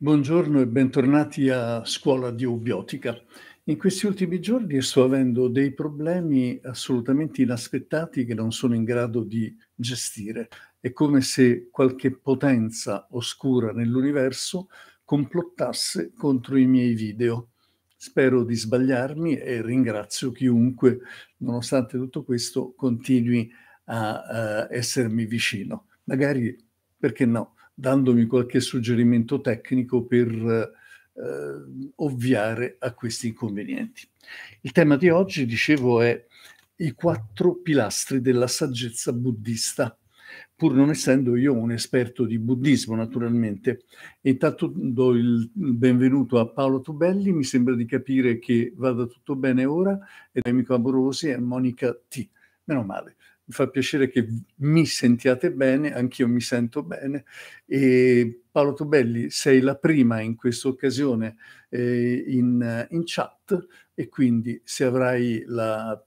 Buongiorno e bentornati a Scuola di Eubiotica. In questi ultimi giorni sto avendo dei problemi assolutamente inaspettati che non sono in grado di gestire. È come se qualche potenza oscura nell'universo complottasse contro i miei video. Spero di sbagliarmi e ringrazio chiunque, nonostante tutto questo, continui a essermi vicino. Magari, perché no, dandomi qualche suggerimento tecnico per ovviare a questi inconvenienti. Il tema di oggi, dicevo, è i 4 pilastri della saggezza buddista, pur non essendo io un esperto di buddismo, naturalmente. Intanto do il benvenuto a Paola Tubelli, mi sembra di capire che vada tutto bene ora, e l'amico Amorosi e Monica T. Meno male. Mi fa piacere che mi sentiate bene, anch'io mi sento bene. E Paola Tubelli, sei la prima in questa occasione in chat e quindi se avrai il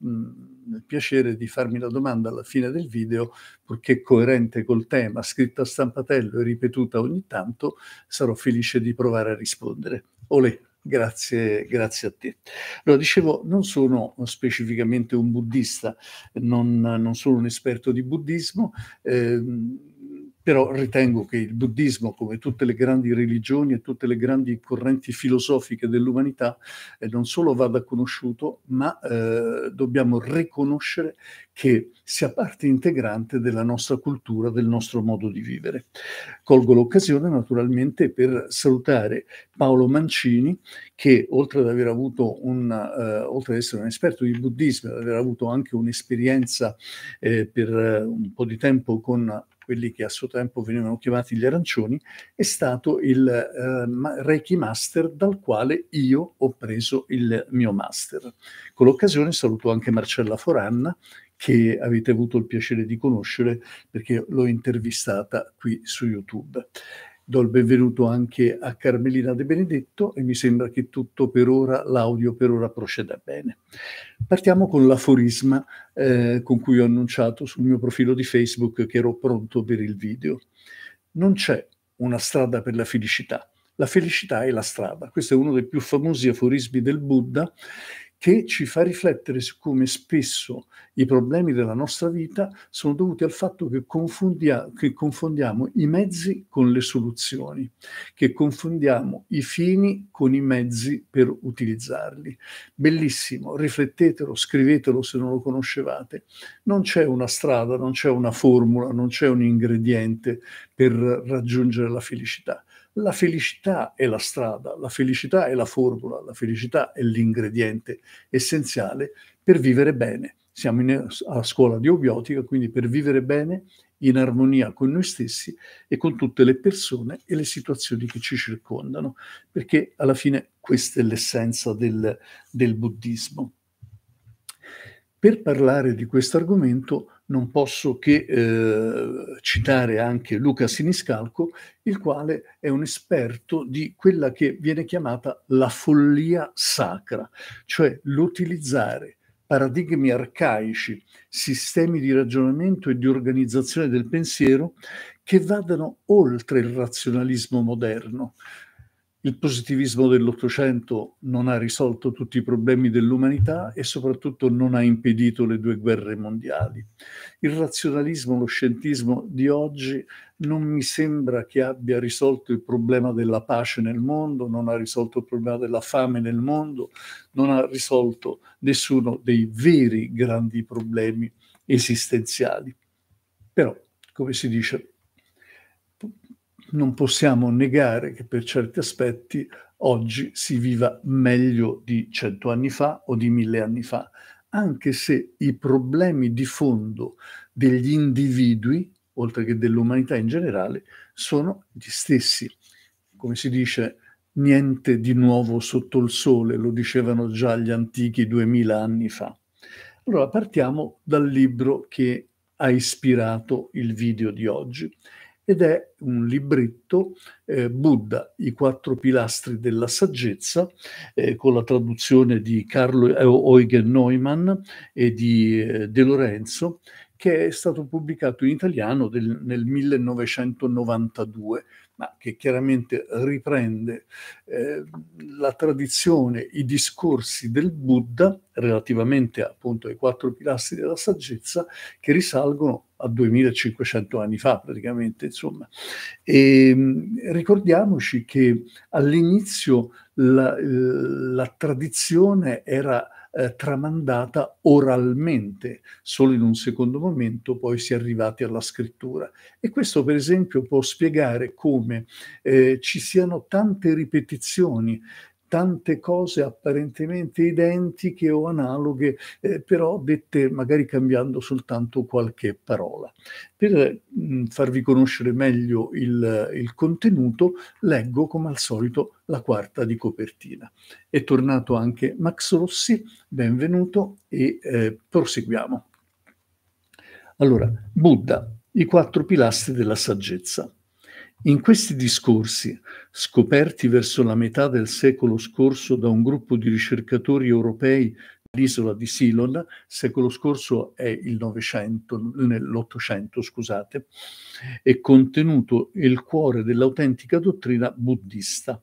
piacere di farmi la domanda alla fine del video, purché coerente col tema, scritta a stampatello e ripetuta ogni tanto, sarò felice di provare a rispondere. Olè! Grazie a te. Allora, dicevo, non sono specificamente un buddista, non sono un esperto di buddismo, però ritengo che il buddismo, come tutte le grandi religioni e tutte le grandi correnti filosofiche dell'umanità, non solo vada conosciuto, ma dobbiamo riconoscere che sia parte integrante della nostra cultura, del nostro modo di vivere. Colgo l'occasione naturalmente per salutare Paolo Mancini, che oltre ad aver avuto oltre ad essere un esperto di buddismo, ad aver avuto anche un'esperienza per un po' di tempo con quelli che a suo tempo venivano chiamati gli arancioni, è stato il Reiki Master dal quale io ho preso il mio master. Con l'occasione saluto anche Marcella Foranna, che avete avuto il piacere di conoscere perché l'ho intervistata qui su YouTube. Do il benvenuto anche a Carmelina De Benedetto e mi sembra che tutto per ora, l'audio per ora proceda bene. Partiamo con l'aforisma con cui ho annunciato sul mio profilo di Facebook che ero pronto per il video. Non c'è una strada per la felicità. La felicità è la strada. Questo è uno dei più famosi aforismi del Buddha, che ci fa riflettere su come spesso i problemi della nostra vita sono dovuti al fatto che confondiamo i mezzi con le soluzioni, che confondiamo i fini con i mezzi per utilizzarli. Bellissimo, riflettetelo, scrivetelo se non lo conoscevate. Non c'è una strada, non c'è una formula, non c'è un ingrediente per raggiungere la felicità. La felicità è la strada, la felicità è la formula, la felicità è l'ingrediente essenziale per vivere bene. Siamo a Scuola di Eubiotica, quindi per vivere bene in armonia con noi stessi e con tutte le persone e le situazioni che ci circondano, perché alla fine questa è l'essenza del buddismo. Per parlare di questo argomento non posso che citare anche Luca Siniscalco, il quale è un esperto di quella che viene chiamata la follia sacra, cioè l'utilizzare paradigmi arcaici, sistemi di ragionamento e di organizzazione del pensiero che vadano oltre il razionalismo moderno. Il positivismo dell'Ottocento non ha risolto tutti i problemi dell'umanità e soprattutto non ha impedito le 2 guerre mondiali. Il razionalismo, lo scientismo di oggi non mi sembra che abbia risolto il problema della pace nel mondo, non ha risolto il problema della fame nel mondo, non ha risolto nessuno dei veri grandi problemi esistenziali. Però, come si dice, non possiamo negare che per certi aspetti oggi si viva meglio di 100 anni fa o di 1000 anni fa, anche se i problemi di fondo degli individui, oltre che dell'umanità in generale, sono gli stessi. Come si dice, niente di nuovo sotto il sole, lo dicevano già gli antichi 2000 anni fa. Allora partiamo dal libro che ha ispirato il video di oggi, ed è un libretto, Buddha, i 4 pilastri della saggezza, con la traduzione di Karl Eugen Neumann e di De Lorenzo, che è stato pubblicato in italiano nel 1992, ma che chiaramente riprende la tradizione, i discorsi del Buddha relativamente appunto ai quattro pilastri della saggezza, che risalgono a 2500 anni fa praticamente, insomma. E ricordiamoci che all'inizio la tradizione era tramandata oralmente, solo in un secondo momento poi si è arrivati alla scrittura. E questo per esempio può spiegare come ci siano tante ripetizioni, tante cose apparentemente identiche o analoghe, però dette magari cambiando soltanto qualche parola. Per farvi conoscere meglio il contenuto, leggo come al solito la quarta di copertina. È tornato anche Max Rossi, benvenuto, e proseguiamo. Allora, Buddha, i quattro pilastri della saggezza. In questi discorsi, scoperti verso la metà del secolo scorso da un gruppo di ricercatori europei dell'isola di Ceylon, secolo scorso è il Novecento, nell'Ottocento, scusate, è contenuto il cuore dell'autentica dottrina buddista.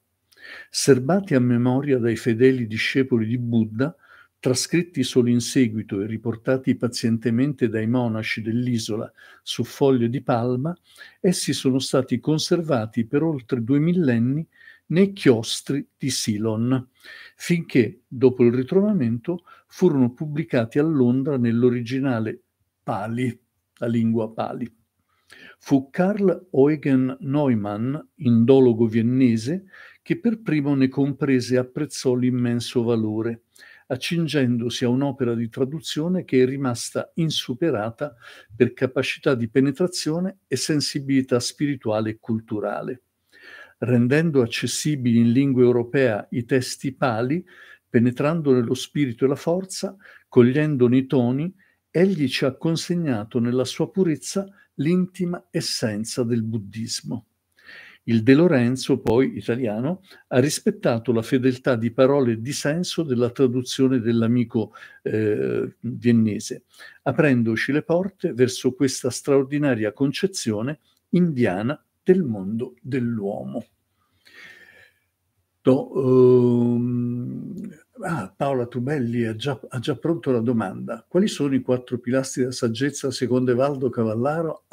Serbati a memoria dai fedeli discepoli di Buddha, trascritti solo in seguito e riportati pazientemente dai monaci dell'isola su foglie di palma, essi sono stati conservati per oltre 2 millenni nei chiostri di Ceylon, finché, dopo il ritrovamento, furono pubblicati a Londra nell'originale Pali, la lingua Pali. Fu Karl Eugen Neumann, indologo viennese, che per primo ne comprese e apprezzò l'immenso valore, accingendosi a un'opera di traduzione che è rimasta insuperata per capacità di penetrazione e sensibilità spirituale e culturale. Rendendo accessibili in lingua europea i testi pali, penetrando nello spirito e la forza, cogliendone i toni, egli ci ha consegnato nella sua purezza l'intima essenza del buddismo. Il De Lorenzo, poi italiano, ha rispettato la fedeltà di parole di senso della traduzione dell'amico viennese, aprendoci le porte verso questa straordinaria concezione indiana del mondo dell'uomo. Paola Tubelli ha già pronto la domanda. Quali sono i quattro pilastri della saggezza secondo Evaldo Cavallaro?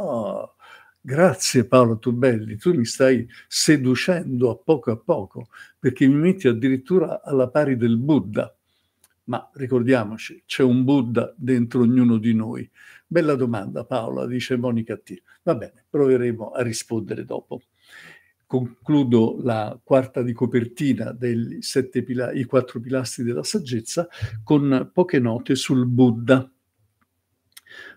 Grazie Paolo Tubelli, tu mi stai seducendo a poco, perché mi metti addirittura alla pari del Buddha. Ma ricordiamoci, c'è un Buddha dentro ognuno di noi. Bella domanda Paola, dice Monica T. Va bene, proveremo a rispondere dopo. Concludo la quarta di copertina dei quattro pilastri della saggezza con poche note sul Buddha.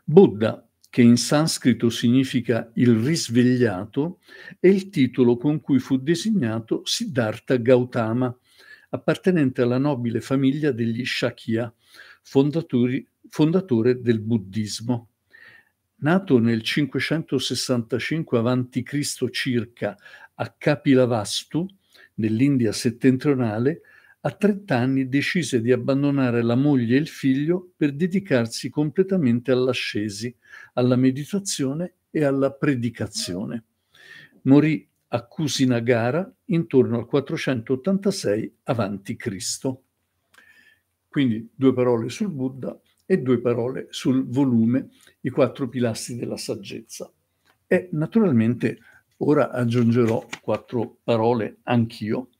Buddha, che in sanscrito significa il risvegliato, è il titolo con cui fu designato Siddhartha Gautama, appartenente alla nobile famiglia degli Shakya, fondatore del buddismo. Nato nel 565 a.C. circa a Kapilavastu, nell'India settentrionale, a 30 anni decise di abbandonare la moglie e il figlio per dedicarsi completamente all'ascesi, alla meditazione e alla predicazione. Morì a Kusinagara intorno al 486 a.C. Quindi 2 parole sul Buddha e 2 parole sul volume, i quattro pilastri della saggezza. E naturalmente ora aggiungerò 4 parole anch'io,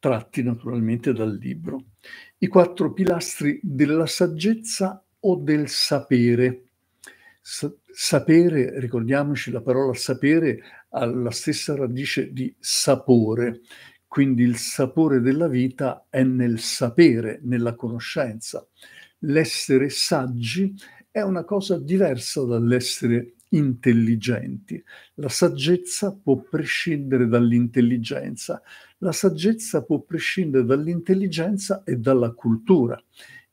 tratti naturalmente dal libro. I quattro pilastri della saggezza o del sapere. Sapere, ricordiamoci, la parola sapere ha la stessa radice di sapore, quindi il sapore della vita è nel sapere, nella conoscenza. L'essere saggi è una cosa diversa dall'essere intelligenti. La saggezza può prescindere dall'intelligenza. La saggezza può prescindere dall'intelligenza e dalla cultura.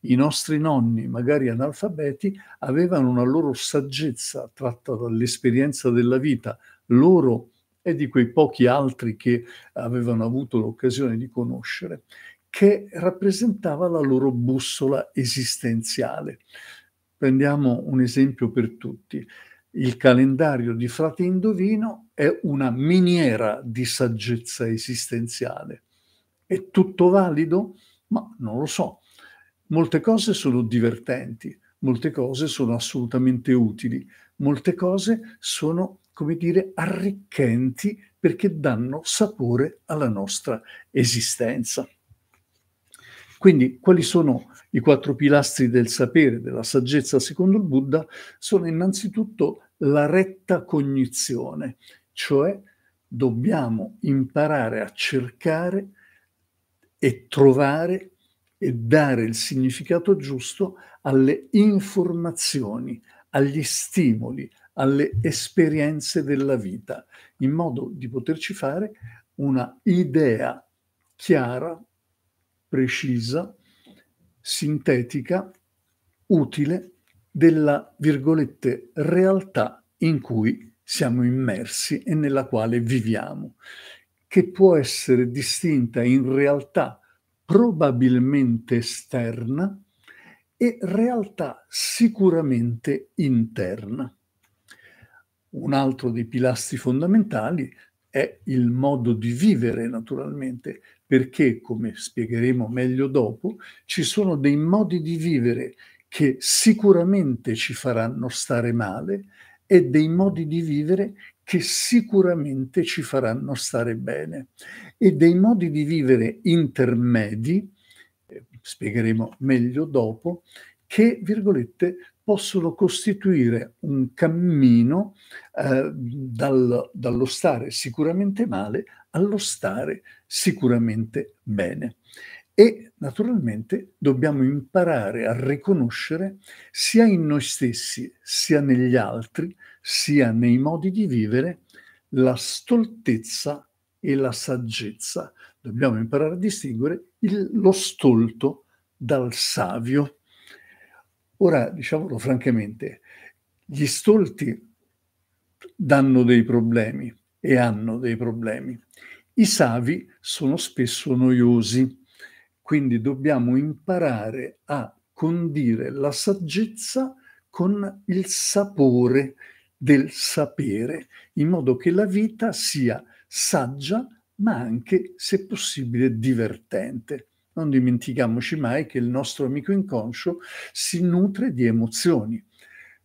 I nostri nonni, magari analfabeti, avevano una loro saggezza tratta dall'esperienza della vita, loro e di quei pochi altri che avevano avuto l'occasione di conoscere, che rappresentava la loro bussola esistenziale. Prendiamo un esempio per tutti. Il calendario di Frate Indovino è una miniera di saggezza esistenziale. È tutto valido? Ma non lo so. Molte cose sono divertenti, molte cose sono assolutamente utili, molte cose sono, come dire, arricchenti perché danno sapore alla nostra esistenza. Quindi, quali sono i quattro pilastri del sapere, della saggezza secondo il Buddha? Sono innanzitutto la retta cognizione, cioè dobbiamo imparare a cercare e trovare e dare il significato giusto alle informazioni, agli stimoli, alle esperienze della vita, in modo di poterci fare una idea chiara, precisa, sintetica, utile della, virgolette, realtà in cui siamo immersi e nella quale viviamo, che può essere distinta in realtà probabilmente esterna e realtà sicuramente interna. Un altro dei pilastri fondamentali è il modo di vivere, naturalmente, perché, come spiegheremo meglio dopo, ci sono dei modi di vivere che sicuramente ci faranno stare male e dei modi di vivere che sicuramente ci faranno stare bene, e dei modi di vivere intermedi, spiegheremo meglio dopo, che, virgolette, possono costituire un cammino dallo stare sicuramente male allo stare sicuramente bene. E naturalmente dobbiamo imparare a riconoscere sia in noi stessi, sia negli altri, sia nei modi di vivere, la stoltezza e la saggezza. Dobbiamo imparare a distinguere lo stolto dal savio. Ora, diciamolo francamente, gli stolti danno dei problemi e hanno dei problemi. I savi sono spesso noiosi. Quindi dobbiamo imparare a condire la saggezza con il sapore del sapere, in modo che la vita sia saggia, ma anche, se possibile, divertente. Non dimentichiamoci mai che il nostro amico inconscio si nutre di emozioni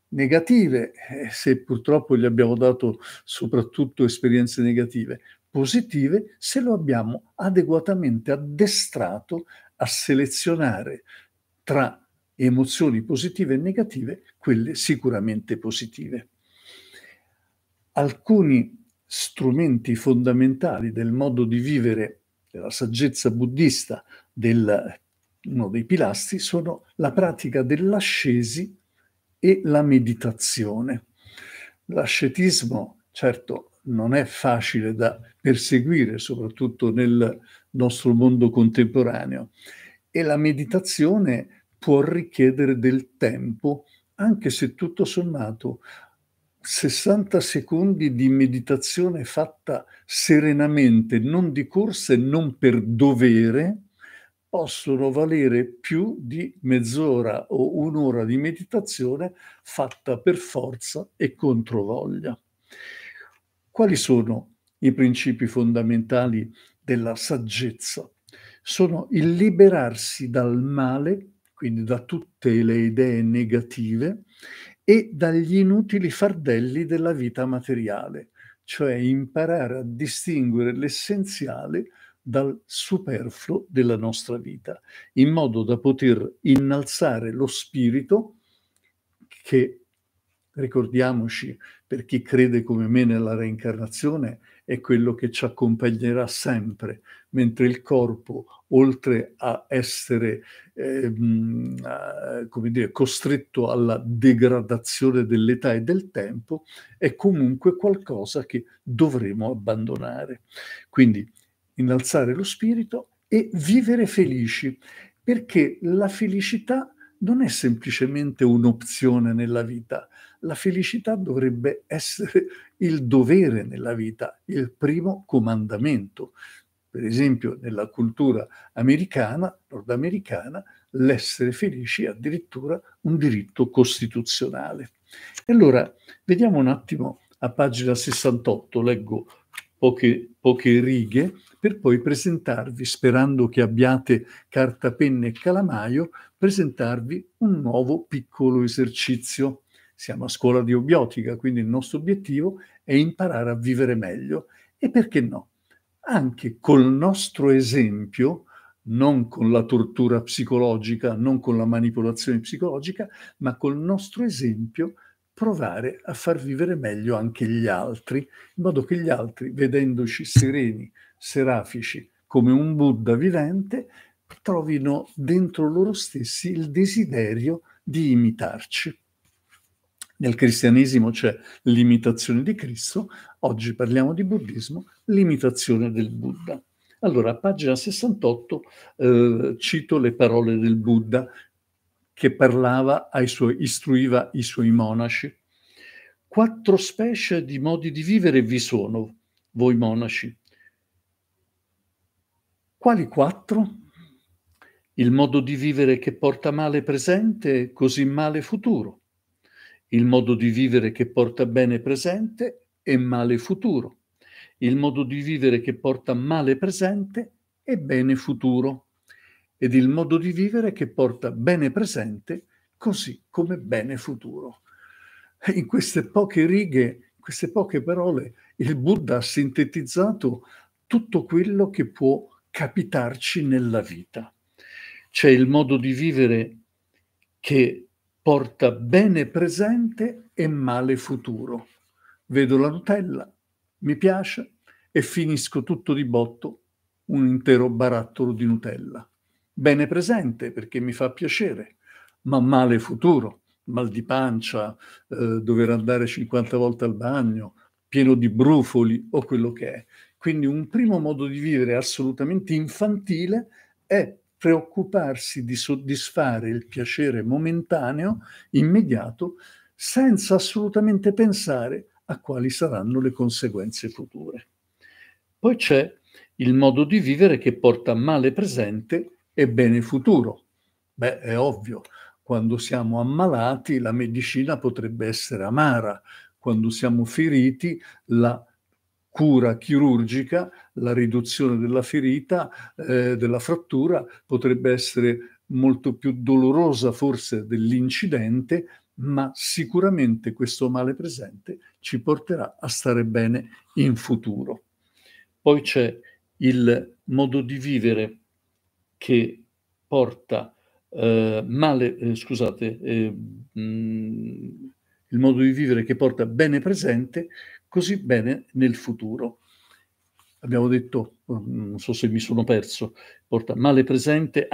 negative, se purtroppo gli abbiamo dato soprattutto esperienze negative, positive se lo abbiamo adeguatamente addestrato a selezionare tra emozioni positive e negative quelle sicuramente positive. Alcuni strumenti fondamentali del modo di vivere della saggezza buddista, uno dei pilastri, sono la pratica dell'ascesi e la meditazione. L'ascetismo, certo, non è facile da perseguire, soprattutto nel nostro mondo contemporaneo, e la meditazione può richiedere del tempo, anche se tutto sommato 60 secondi di meditazione fatta serenamente, non di corsa e non per dovere, possono valere più di mezz'ora o un'ora di meditazione fatta per forza e controvoglia. Quali sono i principi fondamentali della saggezza? Sono il liberarsi dal male, quindi da tutte le idee negative, e dagli inutili fardelli della vita materiale, cioè imparare a distinguere l'essenziale dal superfluo della nostra vita, in modo da poter innalzare lo spirito che, ricordiamoci, per chi crede come me nella reincarnazione, è quello che ci accompagnerà sempre, mentre il corpo, oltre a essere costretto alla degradazione dell'età e del tempo, è comunque qualcosa che dovremo abbandonare. Quindi innalzare lo spirito e vivere felici, perché la felicità non è semplicemente un'opzione nella vita. La felicità dovrebbe essere il dovere nella vita, il primo comandamento. Per esempio, nella cultura americana, nordamericana, l'essere felici è addirittura un diritto costituzionale. E allora vediamo un attimo a pagina 68, leggo poche righe per poi presentarvi, sperando che abbiate carta, penna e calamaio, presentarvi un nuovo piccolo esercizio. Siamo a Scuola di Eubiotica, quindi il nostro obiettivo è imparare a vivere meglio. E perché no? Anche col nostro esempio, non con la tortura psicologica, non con la manipolazione psicologica, ma col nostro esempio provare a far vivere meglio anche gli altri, in modo che gli altri, vedendoci sereni, serafici, come un Buddha vivente, trovino dentro loro stessi il desiderio di imitarci. Nel cristianesimo c'è l'imitazione di Cristo, oggi parliamo di buddismo, l'imitazione del Buddha. Allora, a pagina 68 cito le parole del Buddha che parlava istruiva i suoi monaci. 4 specie di modi di vivere vi sono, voi monaci. Quali 4? Il modo di vivere che porta male presente, così male futuro. Il modo di vivere che porta bene presente e male futuro. Il modo di vivere che porta male presente e bene futuro. Ed il modo di vivere che porta bene presente così come bene futuro. In queste poche righe, in queste poche parole, il Buddha ha sintetizzato tutto quello che può capitarci nella vita. C'è il modo di vivere che porta bene presente e male futuro. Vedo la Nutella, mi piace e finisco tutto di botto un intero barattolo di Nutella. Bene presente perché mi fa piacere, ma male futuro, mal di pancia, dover andare 50 volte al bagno, pieno di brufoli o quello che è. Quindi un primo modo di vivere assolutamente infantile è preoccuparsi di soddisfare il piacere momentaneo, immediato, senza assolutamente pensare a quali saranno le conseguenze future. Poi c'è il modo di vivere che porta male presente e bene futuro. Beh, è ovvio, quando siamo ammalati la medicina potrebbe essere amara, quando siamo feriti la cura chirurgica, la riduzione della ferita, della frattura, potrebbe essere molto più dolorosa forse dell'incidente, ma sicuramente questo male presente ci porterà a stare bene in futuro. Poi c'è il modo di vivere che porta il modo di vivere che porta bene presente, così bene nel futuro. Abbiamo detto, non so se mi sono perso, porta male presente,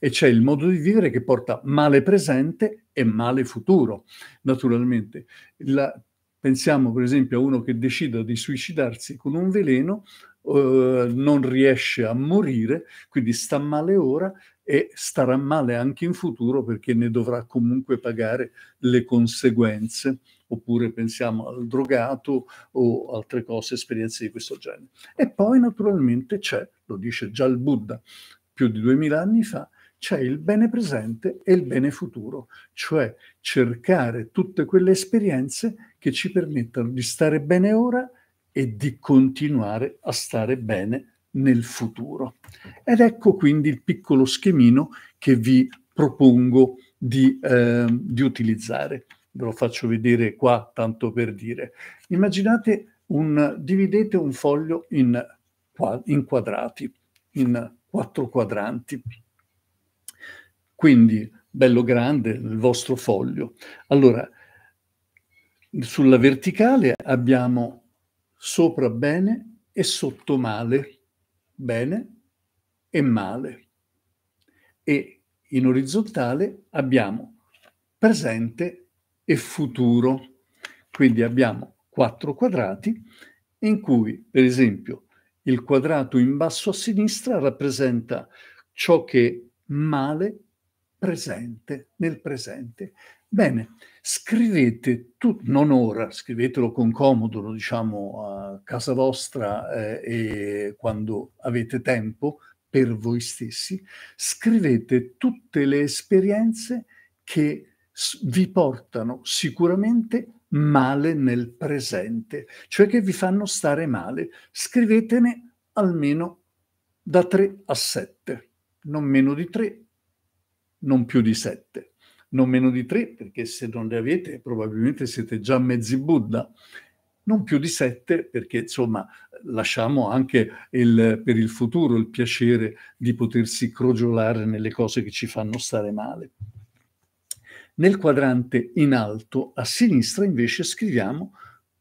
e c'è il modo di vivere che porta male presente e male futuro, naturalmente. Pensiamo per esempio a uno che decida di suicidarsi con un veleno, non riesce a morire, quindi sta male ora e starà male anche in futuro perché ne dovrà comunque pagare le conseguenze. Oppure pensiamo al drogato o altre cose, esperienze di questo genere. E poi naturalmente c'è, lo dice già il Buddha più di 2000 anni fa, c'è il bene presente e il bene futuro, cioè cercare tutte quelle esperienze che ci permettano di stare bene ora e di continuare a stare bene nel futuro. Ed ecco quindi il piccolo schemino che vi propongo di utilizzare. Ve lo faccio vedere qua, tanto per dire. Immaginate, dividete un foglio in quadrati, in 4 quadranti. Quindi, bello grande il vostro foglio. Allora, sulla verticale abbiamo sopra bene e sotto male, bene e male. E in orizzontale abbiamo presente e futuro. Quindi abbiamo 4 quadrati in cui, per esempio, il quadrato in basso a sinistra rappresenta ciò che è male presente, nel presente. Bene, scrivete tutto, non ora, scrivetelo con comodo, lo diciamo a casa vostra e quando avete tempo, per voi stessi, scrivete tutte le esperienze che vi portano sicuramente male nel presente, cioè che vi fanno stare male. Scrivetene almeno da 3 a 7, non meno di 3, non più di 7. Non meno di 3, perché se non le avete probabilmente siete già mezzi Buddha. Non più di 7, perché insomma lasciamo anche per il futuro il piacere di potersi crogiolare nelle cose che ci fanno stare male. Nel quadrante in alto a sinistra invece scriviamo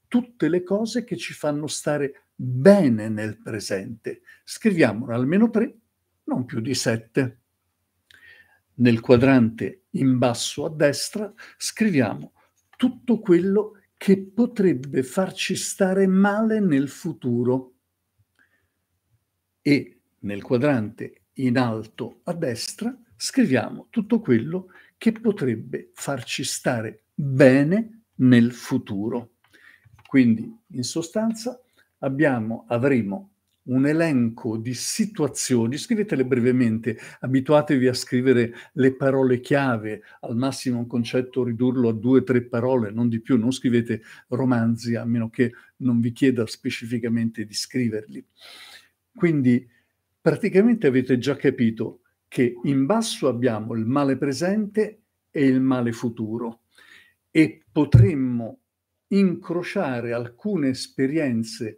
tutte le cose che ci fanno stare bene nel presente. Scriviamone almeno 3, non più di 7. Nel quadrante in basso a destra scriviamo tutto quello che potrebbe farci stare male nel futuro. E nel quadrante in alto a destra scriviamo tutto quello che potrebbe farci stare bene nel futuro. Quindi, in sostanza, avremo un elenco di situazioni, scrivetele brevemente, abituatevi a scrivere le parole chiave, al massimo un concetto ridurlo a 2 o 3 parole, non di più, non scrivete romanzi, a meno che non vi chieda specificamente di scriverli. Quindi praticamente avete già capito che in basso abbiamo il male presente e il male futuro e potremmo incrociare alcune esperienze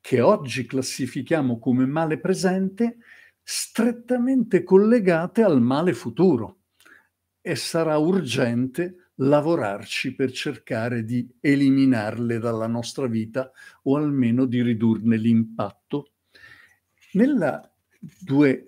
che oggi classifichiamo come male presente, strettamente collegate al male futuro. E sarà urgente lavorarci per cercare di eliminarle dalla nostra vita o almeno di ridurne l'impatto. Nella 2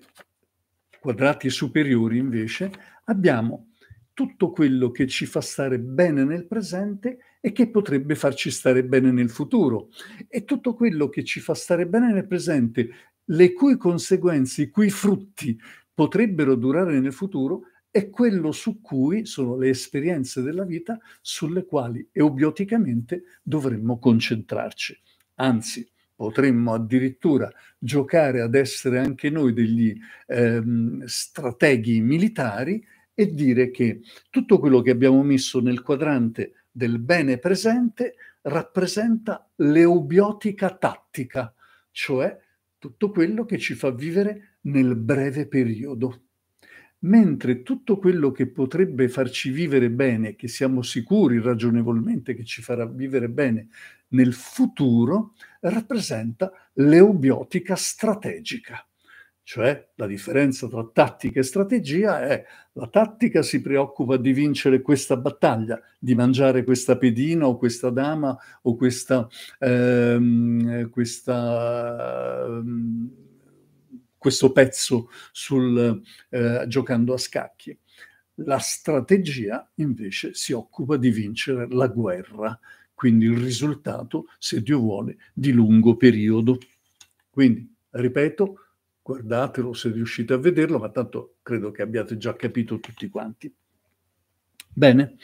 quadrati superiori, invece, abbiamo tutto quello che ci fa stare bene nel presente e che potrebbe farci stare bene nel futuro. E tutto quello che ci fa stare bene nel presente, le cui conseguenze, i cui frutti potrebbero durare nel futuro, è quello su cui sono le esperienze della vita sulle quali eubioticamente dovremmo concentrarci. Anzi, potremmo addirittura giocare ad essere anche noi degli strateghi militari e dire che tutto quello che abbiamo messo nel quadrante del bene presente rappresenta l'eubiotica tattica, cioè tutto quello che ci fa vivere nel breve periodo. Mentre tutto quello che potrebbe farci vivere bene, che siamo sicuri ragionevolmente che ci farà vivere bene nel futuro, rappresenta l'eubiotica strategica. Cioè, la differenza tra tattica e strategia è la tattica si preoccupa di vincere questa battaglia, di mangiare questa pedina o questa dama o questo pezzo giocando a scacchi. La strategia invece si occupa di vincere la guerra, quindi il risultato, se Dio vuole, di lungo periodo. Quindi, ripeto, guardatelo se riuscite a vederlo, ma tanto credo che abbiate già capito tutti quanti. Bene,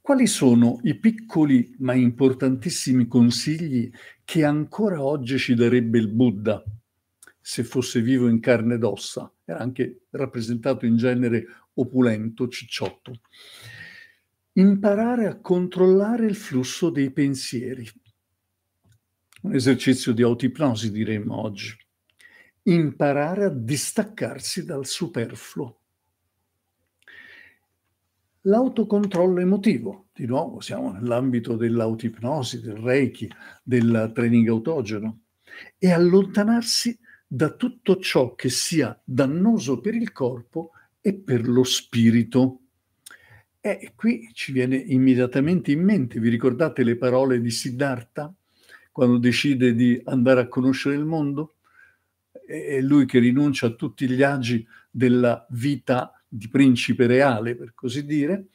quali sono i piccoli ma importantissimi consigli che ancora oggi ci darebbe il Buddha, se fosse vivo in carne ed ossa? Era anche rappresentato in genere opulento, cicciotto. Imparare a controllare il flusso dei pensieri. Un esercizio di autoipnosi, diremmo oggi. Imparare a distaccarsi dal superfluo. L'autocontrollo emotivo, di nuovo siamo nell'ambito dell'autipnosi, del reiki, del training autogeno, e allontanarsi da tutto ciò che sia dannoso per il corpo e per lo spirito. E qui ci viene immediatamente in mente, vi ricordate le parole di Siddhartha, quando decide di andare a conoscere il mondo? È lui che rinuncia a tutti gli agi della vita di principe reale, per così dire,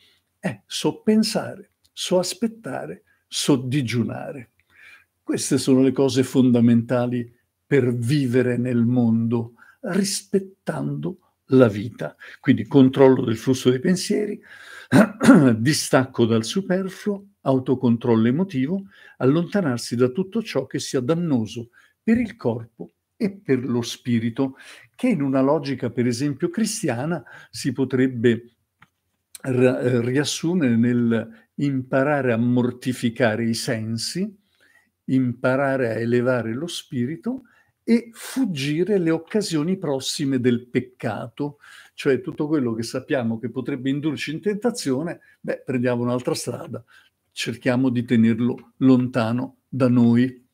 so pensare, so aspettare, so digiunare. Queste sono le cose fondamentali per vivere nel mondo, rispettando la vita. Quindi controllo del flusso dei pensieri, distacco dal superfluo, autocontrollo emotivo, allontanarsi da tutto ciò che sia dannoso per il corpo e per lo spirito, che in una logica, per esempio, cristiana si potrebbe riassumere nel imparare a mortificare i sensi, imparare a elevare lo spirito e fuggire le occasioni prossime del peccato, cioè tutto quello che sappiamo che potrebbe indurci in tentazione, beh, prendiamo un'altra strada, cerchiamo di tenerlo lontano da noi.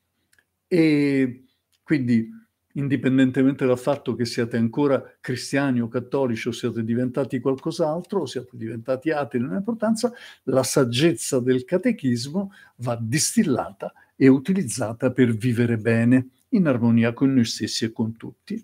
E quindi, indipendentemente dal fatto che siate ancora cristiani o cattolici o siate diventati qualcos'altro o siate diventati atei, non ha importanza, la saggezza del catechismo va distillata e utilizzata per vivere bene, in armonia con noi stessi e con tutti.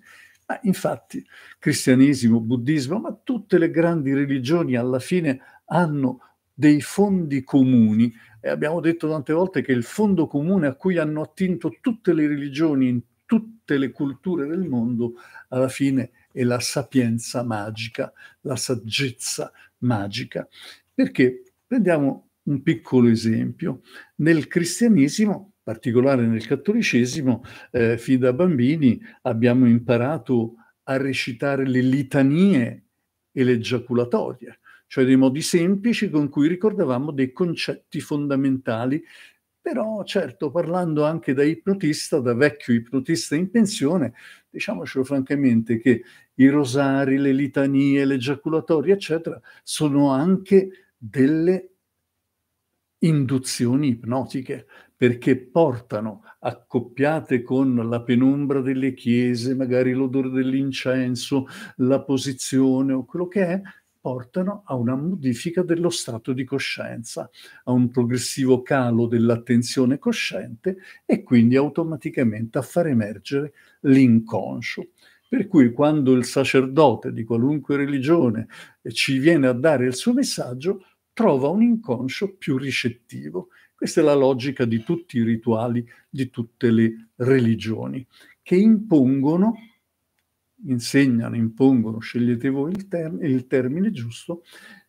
Ma infatti cristianesimo, buddismo, ma tutte le grandi religioni alla fine hanno dei fondi comuni, e abbiamo detto tante volte che il fondo comune a cui hanno attinto tutte le religioni in tutte le culture del mondo alla fine è la sapienza magica, la saggezza magica. Perché? Prendiamo un piccolo esempio. Nel cristianesimo, in particolare nel cattolicesimo, fin da bambini abbiamo imparato a recitare le litanie e le giaculatorie, cioè dei modi semplici con cui ricordavamo dei concetti fondamentali, però certo, parlando anche da ipnotista, da vecchio ipnotista in pensione, diciamocelo francamente che i rosari, le litanie, le giaculatorie, eccetera, sono anche delle induzioni ipnotiche, perché portano, accoppiate con la penombra delle chiese, magari l'odore dell'incenso, la posizione o quello che è, portano a una modifica dello stato di coscienza, a un progressivo calo dell'attenzione cosciente e quindi automaticamente a far emergere l'inconscio. Per cui quando il sacerdote di qualunque religione ci viene a dare il suo messaggio, trova un inconscio più ricettivo. Questa è la logica di tutti i rituali, di tutte le religioni, che impongono, insegnano, impongono, scegliete voi il termine giusto,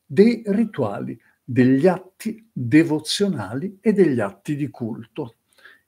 dei rituali, degli atti devozionali e degli atti di culto.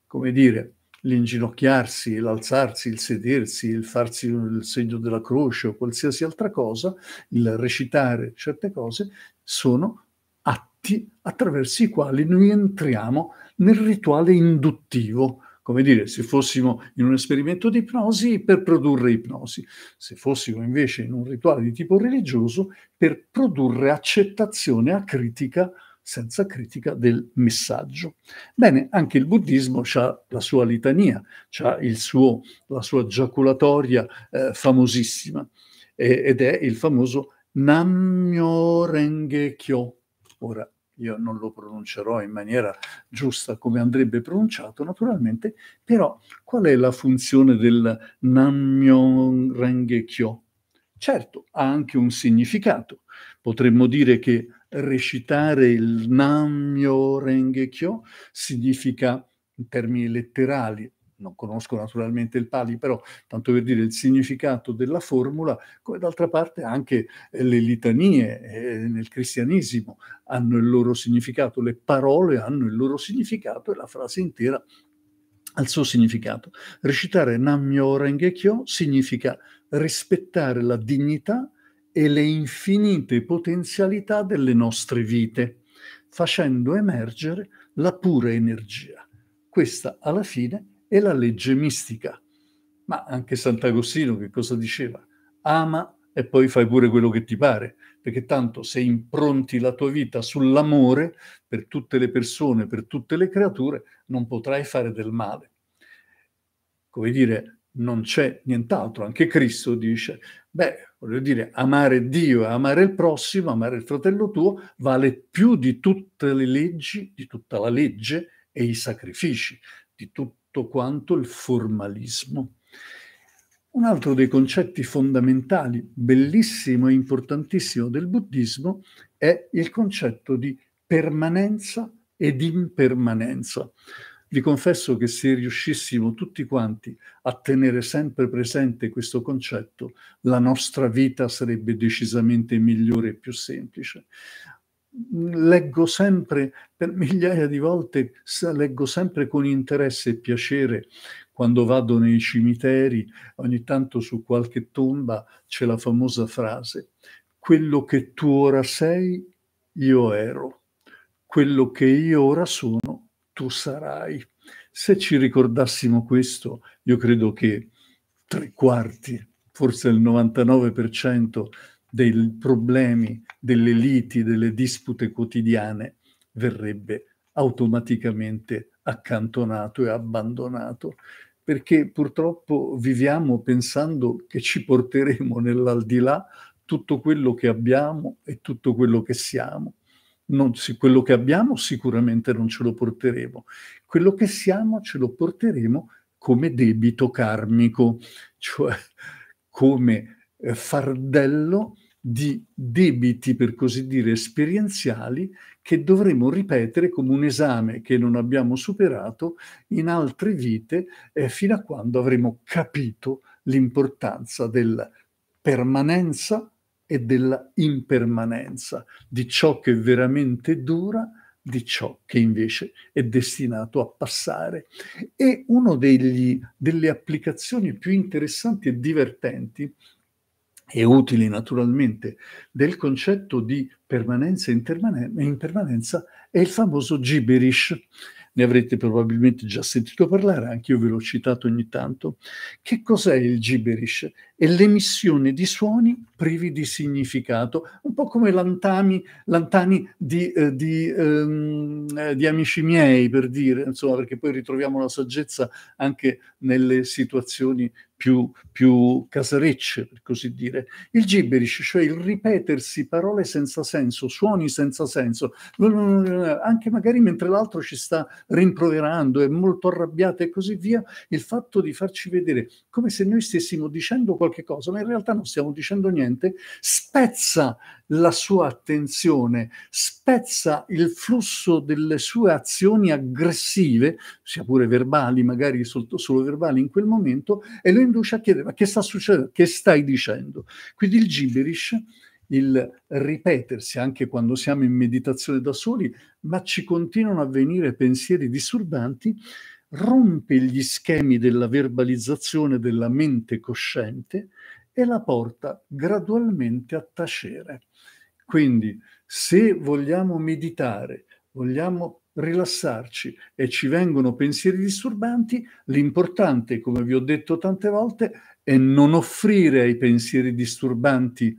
Come dire, l'inginocchiarsi, l'alzarsi, il sedersi, il farsi il segno della croce o qualsiasi altra cosa, il recitare certe cose, sono atti attraverso i quali noi entriamo nel rituale induttivo, come dire, se fossimo in un esperimento di ipnosi per produrre ipnosi, se fossimo invece in un rituale di tipo religioso per produrre accettazione acritica, senza critica, del messaggio. Bene, anche il buddismo ha la sua litania, ha la sua giaculatoria famosissima, ed è il famoso Nam Myoho Renge Kyo. Ora, io non lo pronuncerò in maniera giusta come andrebbe pronunciato, naturalmente, però qual è la funzione del Nam Myoho Renge Kyo? Certo, ha anche un significato. Potremmo dire che recitare il Nam Myoho Renge Kyo significa, in termini letterali, non conosco naturalmente il Pali, però tanto per dire il significato della formula, come d'altra parte anche le litanie nel cristianesimo hanno il loro significato, le parole hanno il loro significato e la frase intera ha il suo significato. Recitare Nam Myoho Renge Kyo significa rispettare la dignità e le infinite potenzialità delle nostre vite, facendo emergere la pura energia. Questa alla fine è la legge mistica. Ma anche Sant'Agostino che cosa diceva? Ama e poi fai pure quello che ti pare, perché tanto se impronti la tua vita sull'amore per tutte le persone, per tutte le creature, non potrai fare del male. Come dire, non c'è nient'altro. Anche Cristo dice, beh, voglio dire, amare Dio e amare il prossimo, amare il fratello tuo, vale più di tutte le leggi, di tutta la legge e i sacrifici, di tutto quanto il formalismo. Un altro dei concetti fondamentali, bellissimo e importantissimo del buddismo, è il concetto di permanenza ed impermanenza. Vi confesso che se riuscissimo tutti quanti a tenere sempre presente questo concetto, la nostra vita sarebbe decisamente migliore e più semplice. Leggo sempre, per migliaia di volte, leggo sempre con interesse e piacere quando vado nei cimiteri, ogni tanto su qualche tomba c'è la famosa frase: quello che tu ora sei, io ero. Quello che io ora sono, tu sarai. Se ci ricordassimo questo, io credo che 3/4, forse il 99% dei problemi, delle liti, delle dispute quotidiane verrebbe automaticamente accantonato e abbandonato, perché purtroppo viviamo pensando che ci porteremo nell'aldilà tutto quello che abbiamo e tutto quello che siamo. Quello che abbiamo sicuramente non ce lo porteremo, quello che siamo ce lo porteremo come debito karmico, cioè come fardello di debiti, per così dire, esperienziali, che dovremo ripetere come un esame che non abbiamo superato in altre vite, fino a quando avremo capito l'importanza della permanenza e della impermanenza, di ciò che veramente dura, di ciò che invece è destinato a passare. E uno delle applicazioni più interessanti e divertenti e utili naturalmente del concetto di permanenza e impermanenza è il famoso gibberish. Ne avrete probabilmente già sentito parlare, anche io ve l'ho citato ogni tanto. Che cos'è il gibberish? È l'emissione di suoni privi di significato, un po' come lantani di Amici miei, per dire, insomma, perché poi ritroviamo la saggezza anche nelle situazioni più casarecce, per così dire. Il gibberish, cioè il ripetersi parole senza senso, suoni senza senso, anche magari mentre l'altro ci sta rimproverando, è molto arrabbiato e così via, il fatto di farci vedere come se noi stessimo dicendo qualche cosa, ma in realtà non stiamo dicendo niente, spezza la sua attenzione, spezza il flusso delle sue azioni aggressive, sia pure verbali, magari solo verbali in quel momento, e lo induce a chiedere: ma che sta succedendo? Che stai dicendo? Quindi il gibberish, il ripetersi anche quando siamo in meditazione da soli, ma ci continuano a venire pensieri disturbanti, rompe gli schemi della verbalizzazione della mente cosciente e la porta gradualmente a tacere. Quindi, se vogliamo meditare, vogliamo rilassarci e ci vengono pensieri disturbanti, l'importante, come vi ho detto tante volte, è non offrire ai pensieri disturbanti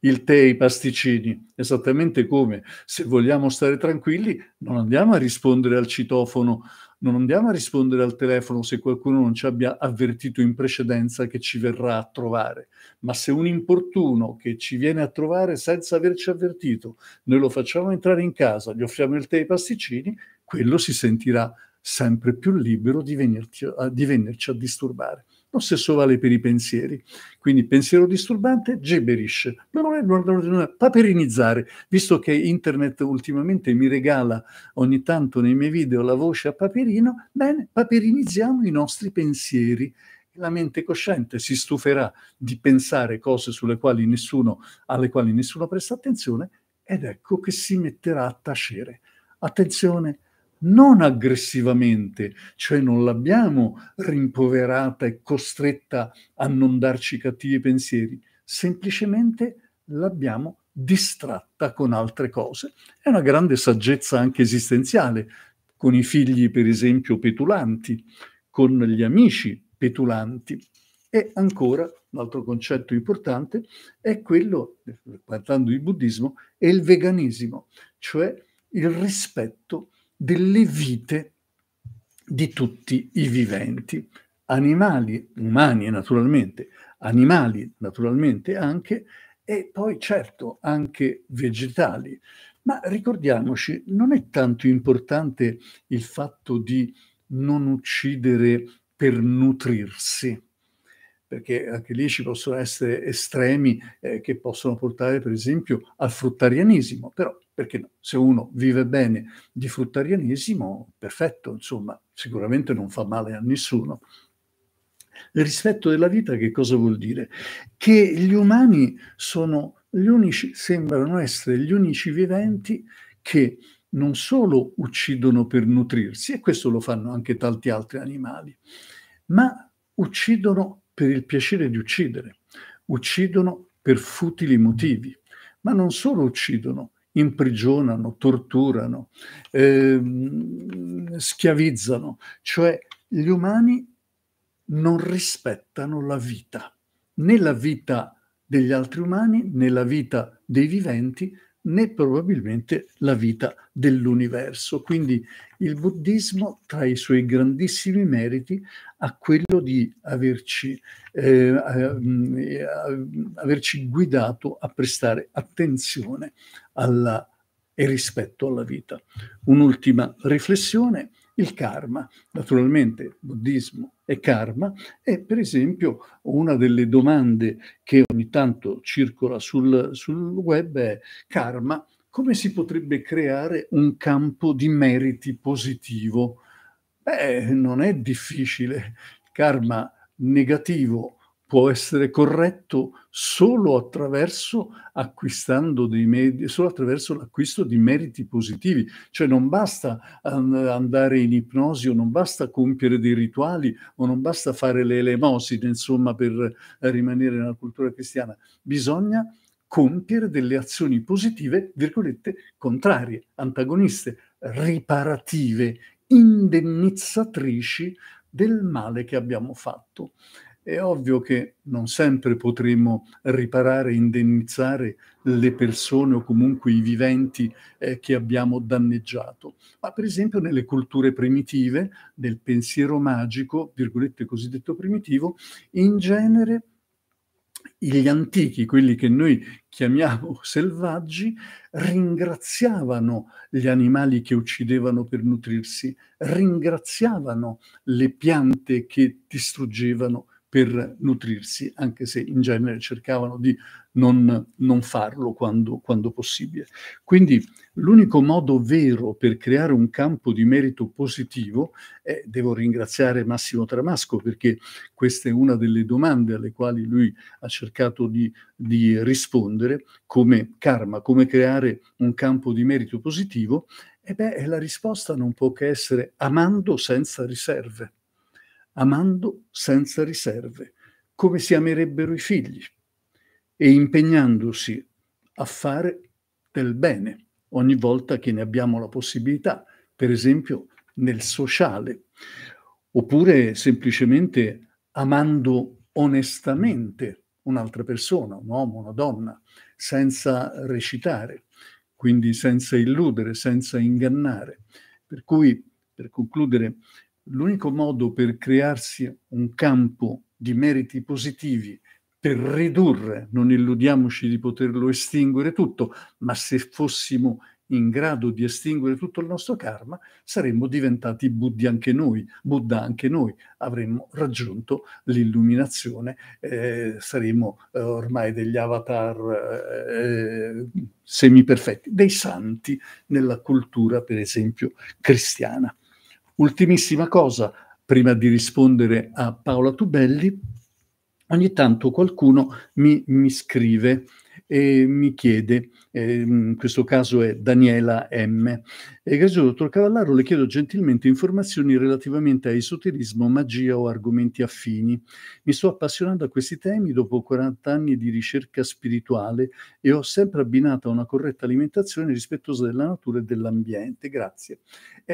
il tè e i pasticcini, esattamente come se vogliamo stare tranquilli non andiamo a rispondere al citofono, non andiamo a rispondere al telefono se qualcuno non ci abbia avvertito in precedenza che ci verrà a trovare. Ma se un importuno che ci viene a trovare senza averci avvertito, noi lo facciamo entrare in casa, gli offriamo il tè e i pasticcini, quello si sentirà sempre più libero di venirci a disturbare. Lo stesso vale per i pensieri. Quindi pensiero disturbante, gibberish. Paperinizzare, visto che internet ultimamente mi regala ogni tanto nei miei video la voce a Paperino, bene, paperinizziamo i nostri pensieri. La mente cosciente si stuferà di pensare cose alle quali nessuno presta attenzione, ed ecco che si metterà a tacere. Attenzione! Non aggressivamente, cioè non l'abbiamo rimproverata e costretta a non darci cattivi pensieri, semplicemente l'abbiamo distratta con altre cose. È una grande saggezza anche esistenziale, con i figli per esempio petulanti, con gli amici petulanti. E ancora, un altro concetto importante è quello, parlando di buddismo, è il veganesimo, cioè il rispetto delle vite di tutti i viventi, animali, umani naturalmente, animali naturalmente anche, e poi certo anche vegetali. Ma ricordiamoci, non è tanto importante il fatto di non uccidere per nutrirsi, perché anche lì ci possono essere estremi che possono portare per esempio al fruttarianesimo, però perché no? Se uno vive bene di fruttarianesimo, perfetto, insomma, sicuramente non fa male a nessuno. Il rispetto della vita che cosa vuol dire? Che gli umani sono gli unici, sembrano essere gli unici viventi che non solo uccidono per nutrirsi, e questo lo fanno anche tanti altri animali, ma uccidono per il piacere di uccidere, uccidono per futili motivi, ma non solo uccidono, imprigionano, torturano, schiavizzano, cioè gli umani non rispettano la vita, né la vita degli altri umani, né la vita dei viventi, né probabilmente la vita dell'universo. Quindi il buddismo, tra i suoi grandissimi meriti, ha quello di averci guidato a prestare attenzione e rispetto alla vita. Un'ultima riflessione, il karma. Naturalmente, buddismo e karma è, per esempio, una delle domande che ogni tanto circola sul web è: karma, come si potrebbe creare un campo di meriti positivo? Beh, non è difficile. Il karma negativo può essere corretto solo attraverso l'acquisto di meriti positivi. Cioè non basta andare in ipnosi, o non basta compiere dei rituali, o non basta fare le elemosine, insomma, per rimanere nella cultura cristiana. Bisogna compiere delle azioni positive, virgolette, contrarie, antagoniste, riparative, indennizzatrici del male che abbiamo fatto. È ovvio che non sempre potremo riparare, indennizzare le persone o comunque i viventi che abbiamo danneggiato. Ma per esempio nelle culture primitive, nel pensiero magico, virgolette cosiddetto primitivo, in genere gli antichi, quelli che noi chiamiamo selvaggi, ringraziavano gli animali che uccidevano per nutrirsi, ringraziavano le piante che distruggevano per nutrirsi, anche se in genere cercavano di non farlo quando possibile. Quindi l'unico modo vero per creare un campo di merito positivo, devo ringraziare Massimo Taramasco perché questa è una delle domande alle quali lui ha cercato di rispondere, come karma, come creare un campo di merito positivo, la risposta non può che essere amando senza riserve. Amando senza riserve, come si amerebbero i figli, e impegnandosi a fare del bene ogni volta che ne abbiamo la possibilità, per esempio nel sociale, oppure semplicemente amando onestamente un'altra persona, un uomo, una donna, senza recitare, quindi senza illudere, senza ingannare. Per cui, per concludere, l'unico modo per crearsi un campo di meriti positivi, per ridurre, non illudiamoci di poterlo estinguere tutto, ma se fossimo in grado di estinguere tutto il nostro karma, saremmo diventati Buddha anche noi, avremmo raggiunto l'illuminazione, saremmo ormai degli avatar semiperfetti, dei santi nella cultura, per esempio, cristiana. Ultimissima cosa, prima di rispondere a Paola Tubelli, ogni tanto qualcuno mi scrive e mi chiede, in questo caso è Daniela M. Grazie, dottor Cavallaro, le chiedo gentilmente informazioni relativamente a esoterismo, magia o argomenti affini. Mi sto appassionando a questi temi dopo 40 anni di ricerca spirituale e ho sempre abbinato a una corretta alimentazione rispettosa della natura e dell'ambiente. Grazie.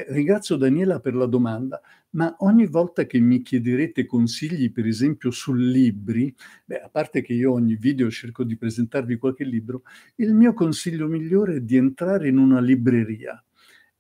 Ringrazio Daniela per la domanda, ma ogni volta che mi chiederete consigli, per esempio, su libri, a parte che io ogni video cerco di presentarvi qualche libro, il mio consiglio migliore è di entrare in una libreria,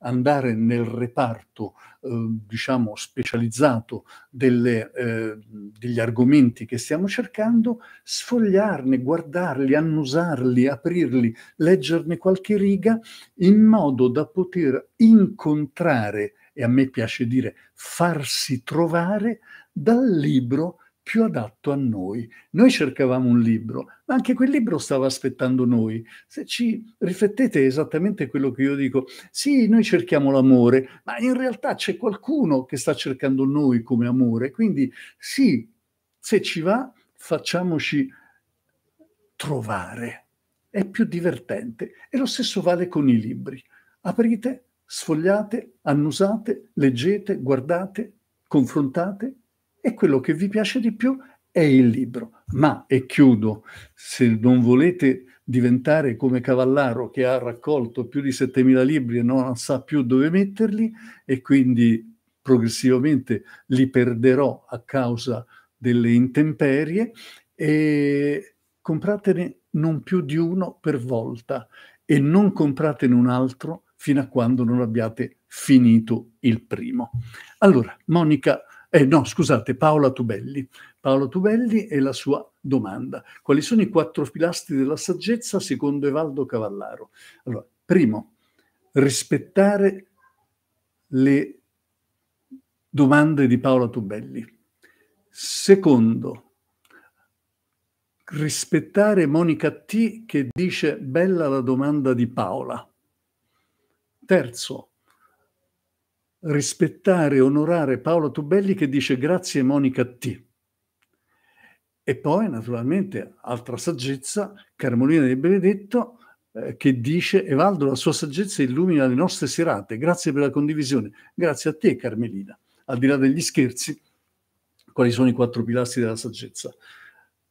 andare nel reparto, diciamo, specializzato degli argomenti che stiamo cercando, sfogliarne, guardarli, annusarli, aprirli, leggerne qualche riga, in modo da poter incontrare, e a me piace dire farsi trovare, dal libro più adatto a noi. Noi cercavamo un libro, ma anche quel libro stava aspettando noi. Se ci riflettete, esattamente quello che io dico: sì, noi cerchiamo l'amore, ma in realtà c'è qualcuno che sta cercando noi come amore. Quindi sì, se ci va, facciamoci trovare. È più divertente. E lo stesso vale con i libri. Aprite, sfogliate, annusate, leggete, guardate, confrontate, e quello che vi piace di più è il libro. Ma, e chiudo, se non volete diventare come Cavallaro, che ha raccolto più di 7.000 libri e non sa più dove metterli, e quindi progressivamente li perderò a causa delle intemperie, e compratene non più di uno per volta e non compratene un altro fino a quando non abbiate finito il primo. Allora, Paola Tubelli. Paola Tubelli e la sua domanda. Quali sono i 4 pilastri della saggezza secondo Evaldo Cavallaro? Allora, primo, rispettare le domande di Paola Tubelli. Secondo, rispettare Monica T, che dice bella la domanda di Paola. Terzo, rispettare e onorare Paola Tubelli, che dice grazie Monica T. E poi naturalmente altra saggezza, Carmelina De Benedetto, che dice Evaldo la sua saggezza illumina le nostre serate, grazie per la condivisione. Grazie a te Carmelina. Al di là degli scherzi, quali sono i 4 pilastri della saggezza?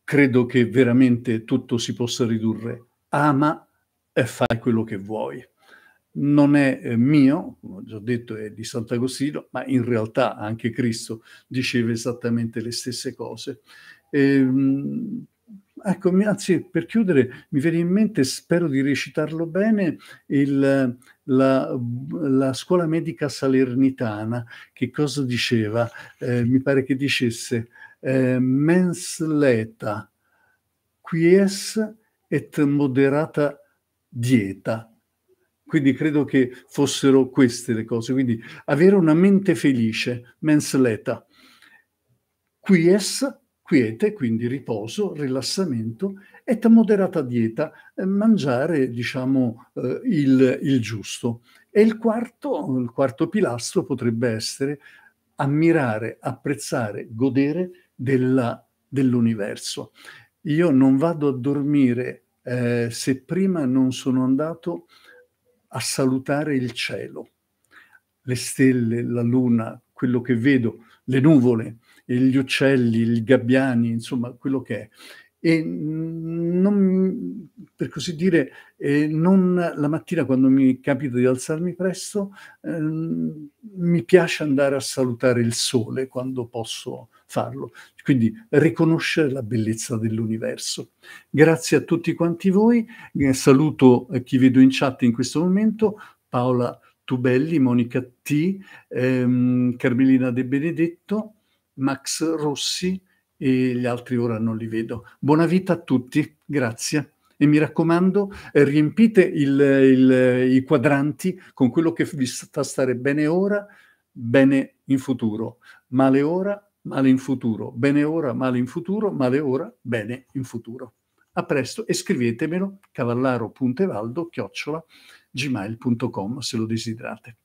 Credo che veramente tutto si possa ridurre. Ama e fai quello che vuoi. Non è mio, come ho già detto, è di Sant'Agostino, ma in realtà anche Cristo diceva esattamente le stesse cose. Ecco, anzi, per chiudere, mi viene in mente, spero di recitarlo bene, la Scuola Medica Salernitana, che cosa diceva? Mi pare che dicesse mens leta, quies et moderata dieta. Quindi credo che fossero queste le cose. Quindi avere una mente felice, mens leta, quies, quiete, quindi riposo, rilassamento, et moderata dieta, mangiare, diciamo, il giusto. E il quarto pilastro potrebbe essere ammirare, apprezzare, godere dell'universo. Io non vado a dormire se prima non sono andato a salutare il cielo, le stelle, la luna, quello che vedo, le nuvole, gli uccelli, i gabbiani, insomma quello che è. E non, per così dire, non la mattina quando mi capita di alzarmi presto, mi piace andare a salutare il sole quando posso farlo. Quindi riconoscere la bellezza dell'universo. Grazie a tutti quanti voi, saluto chi vedo in chat in questo momento, Paola Tubelli, Monica T, Carmelina De Benedetto, Max Rossi, e gli altri ora non li vedo. Buona vita a tutti, grazie. E mi raccomando, riempite i quadranti con quello che vi sta stare bene ora, bene in futuro. Male ora, male in futuro. Bene ora, male in futuro. Male ora, bene in futuro. A presto e scrivetemelo, cavallaro.evaldo@gmail.com se lo desiderate.